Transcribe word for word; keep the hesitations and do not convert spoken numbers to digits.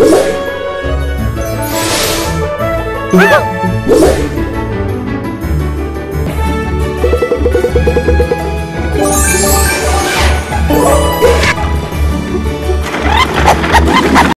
What?